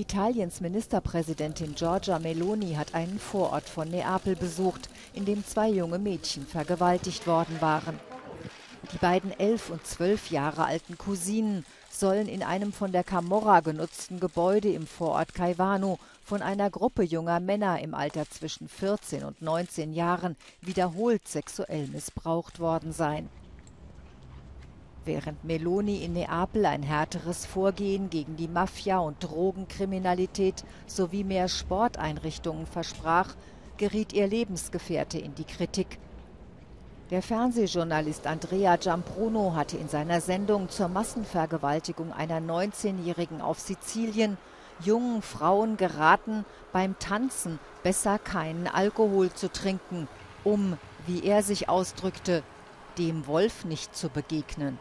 Italiens Ministerpräsidentin Giorgia Meloni hat einen Vorort von Neapel besucht, in dem zwei junge Mädchen vergewaltigt worden waren. Die beiden 11 und 12 Jahre alten Cousinen sollen in einem von der Camorra genutzten Gebäude im Vorort Caivano von einer Gruppe junger Männer im Alter zwischen 14 und 19 Jahren wiederholt sexuell missbraucht worden sein. Während Meloni in Neapel ein härteres Vorgehen gegen die Mafia und Drogenkriminalität sowie mehr Sporteinrichtungen versprach, geriet ihr Lebensgefährte in die Kritik. Der Fernsehjournalist Andrea Giampruno hatte in seiner Sendung zur Massenvergewaltigung einer 19-Jährigen auf Sizilien jungen Frauen geraten, beim Tanzen besser keinen Alkohol zu trinken, um, wie er sich ausdrückte, dem Wolf nicht zu begegnen.